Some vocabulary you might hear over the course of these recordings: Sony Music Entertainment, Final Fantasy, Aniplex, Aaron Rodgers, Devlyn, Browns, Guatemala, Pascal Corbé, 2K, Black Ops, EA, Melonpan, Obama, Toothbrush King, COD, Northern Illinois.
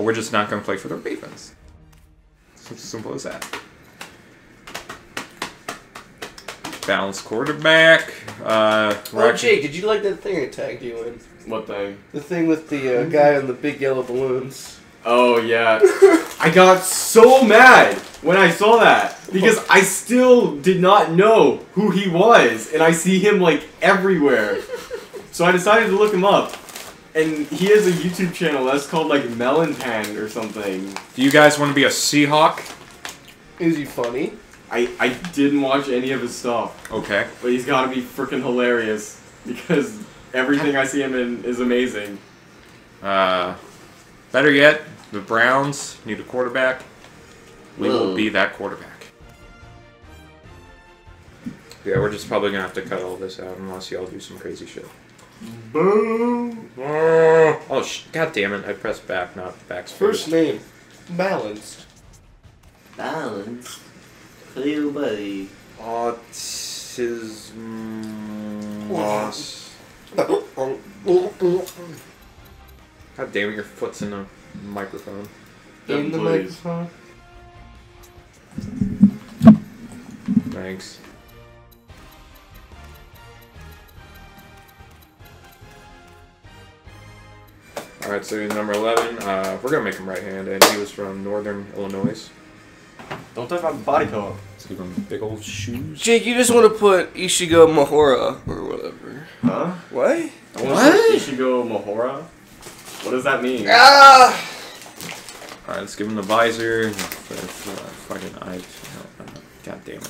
or we're just not going to play for their defense. It's as simple as that. Balanced quarterback. Oh, Jake, did you like that thing I tagged you in? What thing? The thing with the guy on the big yellow balloons. Oh, yeah. I got so mad when I saw that because I still did not know who he was, and I see him, like, everywhere. So I decided to look him up, and he has a YouTube channel that's called, like, Melonpan or something. Do you guys want to be a Seahawk? Is he funny? I didn't watch any of his stuff. Okay. But he's got to be freaking hilarious because everything I see him in is amazing. Better yet, the Browns need a quarterback. We will be that quarterback. Yeah, we're just probably going to have to cut all this out unless y'all do some crazy shit. Boom! Oh, God damn it. I pressed back, not backspace. First name, Balance. Balance? Hello, buddy. Autism... Loss. God damn it, your foot's in the microphone. In the microphone? Thanks. Alright, so number 11, we're gonna make him right-handed. He was from Northern Illinois. Don't talk about the body co-op. Let's give him big old shoes. Jake, you just want to put Ishigo Mahora or whatever. Huh? What? What? Ishigo Mahora? What does that mean? Ah! Alright, let's give him the visor. Fucking eyes. God damn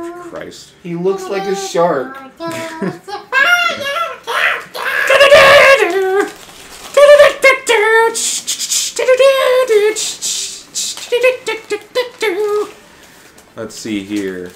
it. Christ. He looks like a shark. Let's see here.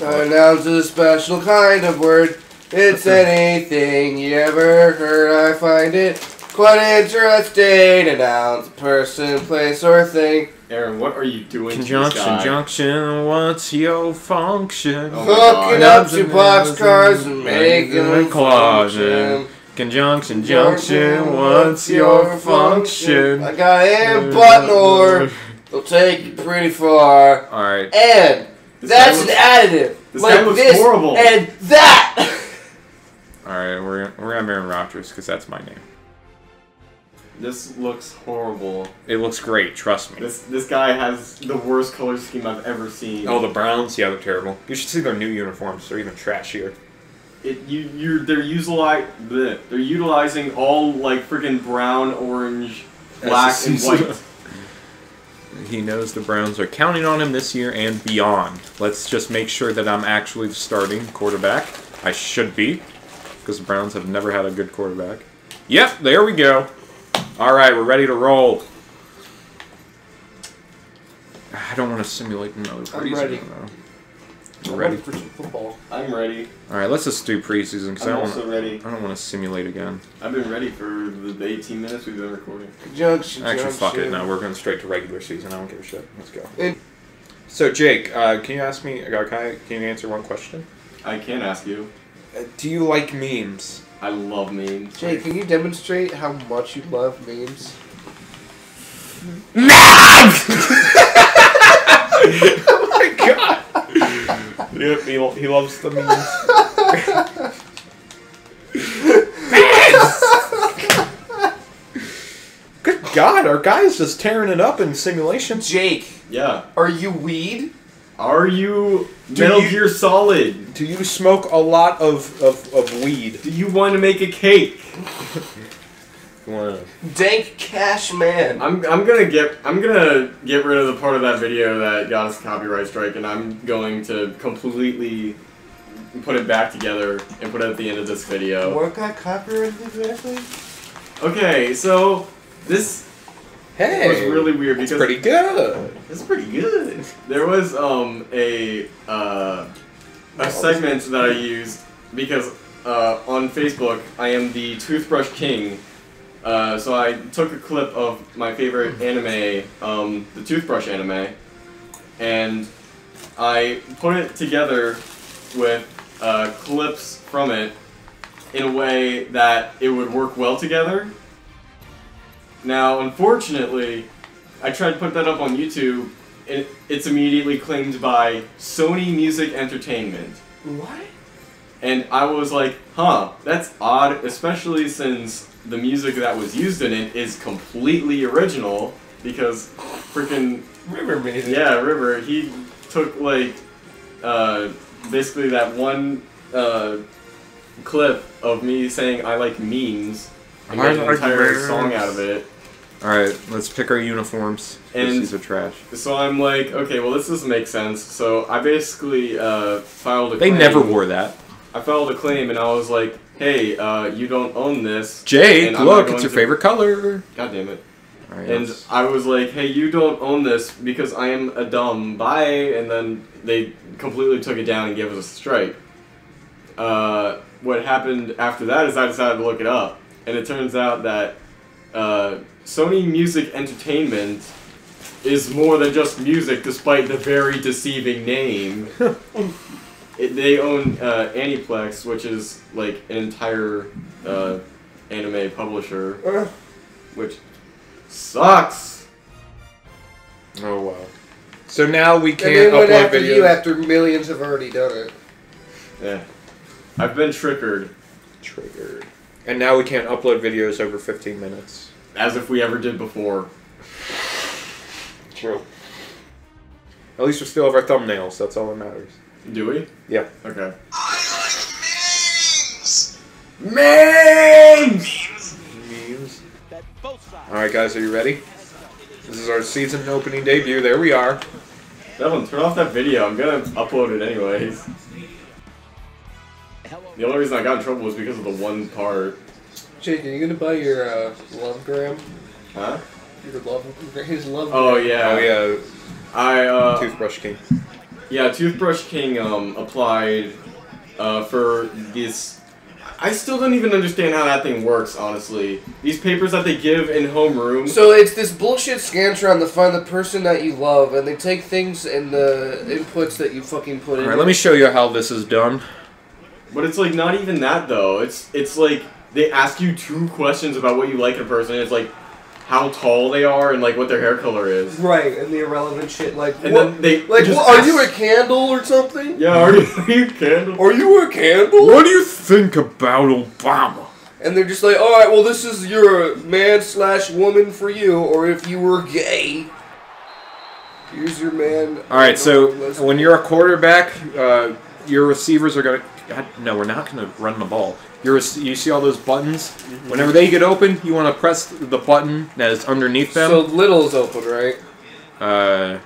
Now it's a special kind of word. It's anything you ever heard. I find it quite interesting. It nouns, person, place, or thing. Aaron, what are you doing? Conjunction, junction. What's your function? Oh, hooking up two boxcars and making a closet. Conjunction, junction. What's your function? I got Aaron Buttonor. They'll take you pretty far. All right. And. That's an additive. This guy looks horrible. And that. All right, we're gonna Aaron Rodgers because that's my name. This looks horrible. It looks great. Trust me. This guy has the worst color scheme I've ever seen. Oh, the Browns. Yeah, they're terrible. You should see their new uniforms. They're even trashier. They're utilizing all like freaking brown, orange, black, and white. He knows the Browns are counting on him this year and beyond. Let's just make sure that I'm actually the starting quarterback. I should be, because the Browns have never had a good quarterback. Yep, there we go. All right, we're ready to roll. I don't want to simulate another preseason, though. We're ready for some football. I'm ready. All right, let's just do preseason, because I don't want to simulate again. I've been ready for the 18 minutes we've been recording. Actually, fuck it. No, we're going straight to regular season. I don't give a shit. Let's go. So, Jake, can you ask me... Can you answer one question? I can ask you. Do you like memes? I love memes. Jake, can you demonstrate how much you love memes? Oh, my God. Yep, he loves the memes. Good God, our guy's just tearing it up in simulation. Jake. Yeah. Are you weed? Are you Metal Gear Solid? Do you smoke a lot of weed? Do you want to make a cake? Dank Cash Man. I'm gonna get rid of the part of that video that got us a copyright strike, and I'm going to completely put it back together and put it at the end of this video. What got copyrighted exactly? Okay, so this was really weird because it's pretty good. It's pretty good. There was a segment that I used because on Facebook I am the Toothbrush King. So I took a clip of my favorite anime, the Toothbrush anime, and I put it together with clips from it, in a way that it would work well together. Now, unfortunately, I tried to put that up on YouTube, and it's immediately claimed by Sony Music Entertainment. What? And I was like, huh, that's odd, especially since the music that was used in it is completely original, because freaking... River made it. Yeah, River. He took, like, basically that one clip of me saying I like memes and made an entire song out of it. Alright, let's pick our uniforms. And these are trash. So I'm like, okay, well this doesn't make sense. So I basically filed a claim. They never wore that. I filed a claim and I was like, hey, you don't own this. Jake, look, it's your favorite color. God damn it. Right, and yes. I was like, hey, you don't own this because I am a dumb, bye. And then they completely took it down and gave us a strike. What happened after that is I decided to look it up. And it turns out that Sony Music Entertainment is more than just music, despite the very deceiving name. They own Aniplex, which is like an entire anime publisher, which... sucks. Oh wow. So now we can't upload videos. You after millions have already done it. Yeah. I've been triggered. Triggered. And now we can't upload videos over 15 minutes. As if we ever did before. True. At least we still have our thumbnails, that's all that matters. Do we? Yeah. Okay. I like memes! Memes! Alright guys, are you ready? This is our season opening debut. There we are. Devlyn, turn off that video. I'm gonna upload it anyways. The only reason I got in trouble was because of the one part. Jake, are you gonna buy your lovegram? Huh? Your lovegram? His lovegram. Oh yeah. Oh yeah. Toothbrush King. Yeah, Toothbrush King applied for this. I still don't even understand how that thing works, honestly. These papers that they give in homeroom. So it's this bullshit scantron to find the person that you love, and they take things and the inputs that you fucking put in. Alright, let me show you how this is done. But it's like not even that though. It's like they ask you two questions about what you like in a person, and it's like how tall they are and like what their hair color is. Right, and the irrelevant shit like and what, then they like well, are you a candle or something? Yeah, are you a candle? Are you a candle? What do you think about Obama? And they're just like, alright, well this is your man/woman for you, or if you were gay, here's your man. Alright, so when you're a quarterback, your receivers are gonna no, we're not gonna run the ball. You see all those buttons? Mm-hmm. Whenever they get open, you want to press the button that is underneath them. So Little's open, right?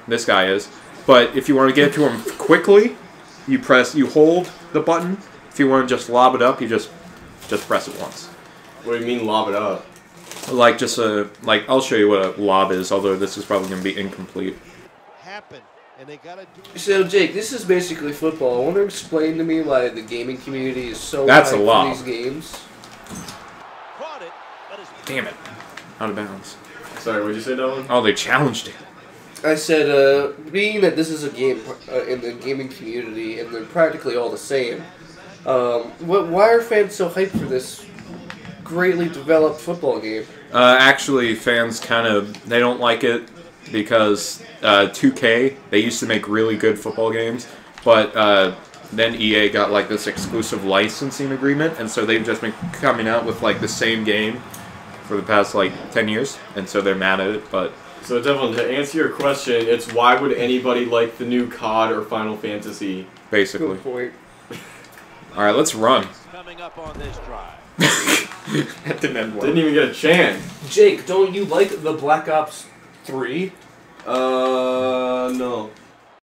This guy is. But if you want to get to him quickly, you hold the button. If you want to just lob it up, you just press it once. What do you mean lob it up? Like like I'll show you what a lob is, although this is probably going to be incomplete. Happen. And they gotta do so, Jake, this is basically football. I want to explain to me why the gaming community is so high for these games. Damn it. Out of bounds. Sorry, what did you say, Devlyn? Oh, they challenged it. I said, being that this is a game in the gaming community, and they're practically all the same, why are fans so hyped for this greatly developed football game? Actually, fans kind of, they don't like it. Because 2K, they used to make really good football games, but then EA got like this exclusive licensing agreement, and so they've just been coming out with like the same game for the past like 10 years, and so they're mad at it. But so Devlyn, to answer your question, it's why would anybody like the new COD or Final Fantasy? Basically. Good point. All right, let's run. Coming up on this drive. That didn't end well. Didn't even get a chance. Jake, don't you like the Black Ops 3? No.